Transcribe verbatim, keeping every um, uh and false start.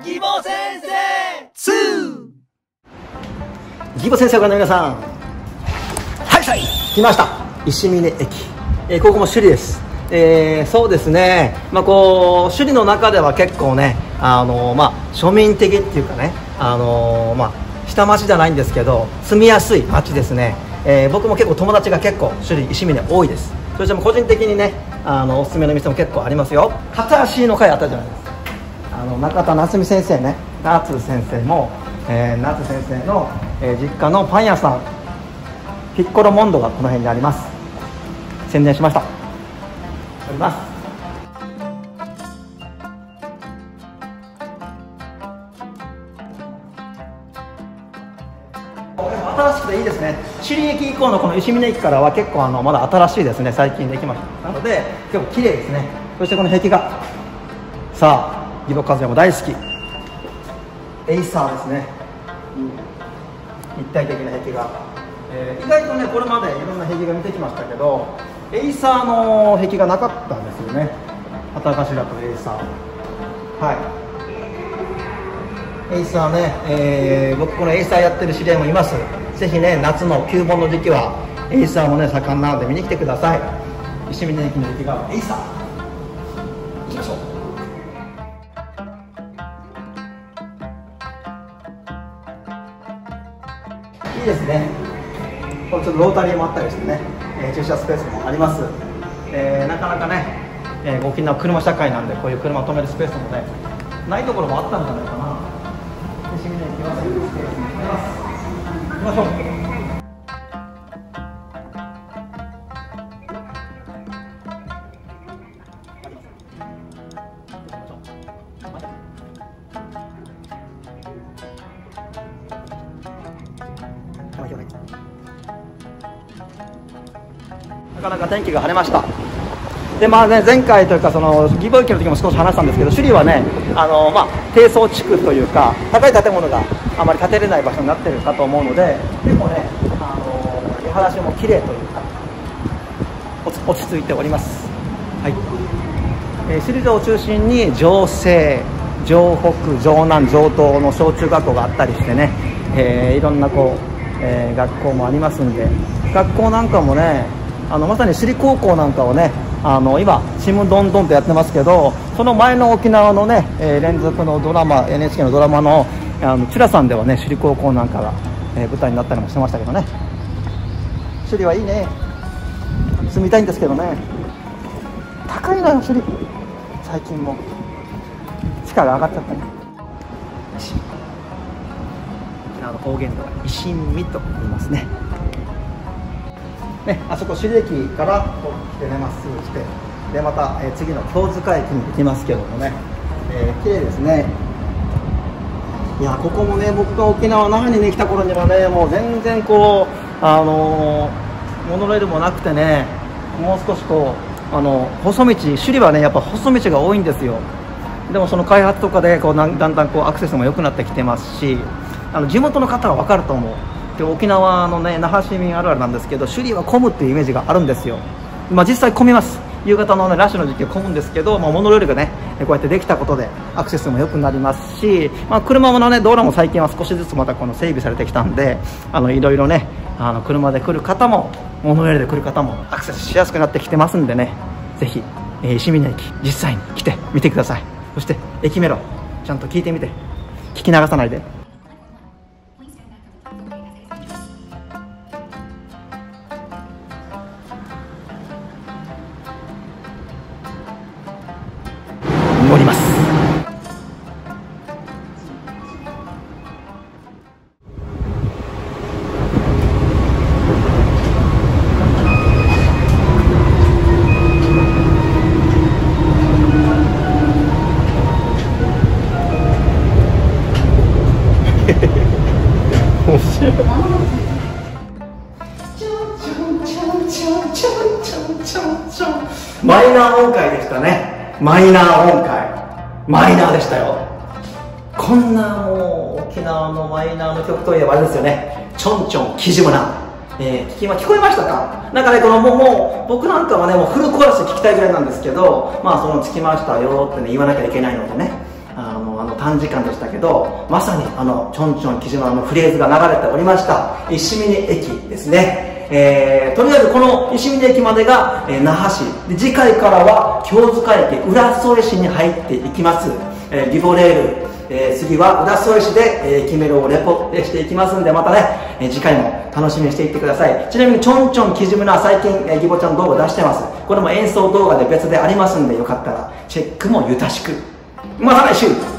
義母先生ツー。義母先生をご覧の皆さん、はいはい来ました、石峰駅、えー、ここも首里です。えー、そうですね、まあ、こう首里の中では結構ね、あのー、まあ庶民的っていうかね、あのー、まあ下町じゃないんですけど住みやすい町ですね。えー、僕も結構友達が結構首里石峰多いです。そしても個人的にね、あのおすすめの店も結構ありますよ。片足の会あったじゃないですか。あの中田夏美先生ね、夏先生も、えー、夏先生の、えー、実家のパン屋さんピッコロモンドがこの辺にあります。宣伝しました。おります。新しくていいですね。首里駅以降のこの石峰駅からは結構あのまだ新しいですね。最近できました。なので結構綺麗ですね。そしてこの壁画、さあ義母和也も大好きエイサーですね、うん、立体的な壁画、えー、意外とねこれまでいろんな壁画見てきましたけどエイサーの壁画なかったんですよね。旗頭とエイサー、はいエイサーね、えー、僕このエイサーやってる知り合いもいます。ぜひね夏の旧盆の時期はエイサーもね盛んなので見に来てください。石峰駅の壁画エイサー行きましょう。いいですね。これちょっとロータリーもあったりしてね、えー、駐車スペースもあります。えー、なかなかね、えー、沖縄車社会なんでこういう車を止めるスペースもねないところもあったんじゃないかな。石峰行きます。行きましょう。なかなか天気が晴れました。でまあね、前回というかその義母駅の時も少し話したんですけど、首里はねあの、まあ、低層地区というか高い建物があまり建てれない場所になってるかと思うので、でもねあの見晴らしも綺麗というか落ち着いております。はい、えー、首里城を中心に城西、城北、城南、城東の小中学校があったりしてね、えー、いろんなこう、えー、学校もありますんで、学校なんかもねあのまさに首里高校なんかをねあの今「ちむどんどん」とやってますけど、その前の沖縄のね、えー、連続のドラマ エヌエイチケー のドラマの「あのちゅらさん」ではね首里高校なんかが、えー、舞台になったりもしてましたけどね。首里はいいね、住みたいんですけどね高いなよ首里。最近も地価が上がっちゃったね。沖縄の方言では「いしんみ」と言いますね。ね、あそこ首里駅からこう来てねまっすぐ来て、でまた、えー、次の京塚駅に行きますけどもね、えー、綺麗ですね。いやここもね僕が沖縄那覇に、ね、来た頃にはねもう全然こう、あのー、モノレールもなくてねもう少しこう、あのー、細道、首里はねやっぱ細道が多いんですよ。でもその開発とかでこうだんだんこうアクセスも良くなってきてますし、あの地元の方は分かると思う。で沖縄のね那覇市民あるあるなんですけど首里は混むっていうイメージがあるんですよ。まあ、実際混みます。夕方の、ね、ラッシュの時期は混むんですけど、まあ、モノレールがねこうやってできたことでアクセスも良くなりますし、まあ、車の、ね、道路も最近は少しずつまたこの整備されてきたんで、あのいろいろねあの車で来る方もモノレールで来る方もアクセスしやすくなってきてますんでね、ぜひ、えー、石峰駅実際に来てみてください。そして駅メロちゃんと聞いてみて、聞き流さないで。おります。面白い。マイナー音階でしたね。マイナー音階、マイナーでしたよ。こんなもう沖縄のマイナーの曲といえばあれですよね、ちょんちょんきじむな。えー、聞きま、聞こえましたか？なんかね、このもう、もう僕なんかはね、もうフルコーラスで聞きたいぐらいなんですけど、まあ、その「着きましたよ」ってね、言わなきゃいけないのでね、あの、あの短時間でしたけど、まさにあのちょんちょん木島のフレーズが流れておりました石峰駅ですね。えー、とりあえずこの石峰駅までが、えー、那覇市で、次回からは京塚駅、浦添市に入っていきます、えー、リボレール、えー、次は浦添市で、えー、駅メロをレポしていきますんで、またね、えー、次回も楽しみにしていってください。ちなみにちょんちょんきじむな最近、えー、ギボちゃん動画出してます。これも演奏動画で別でありますんで、よかったらチェックもゆたしく。また来週。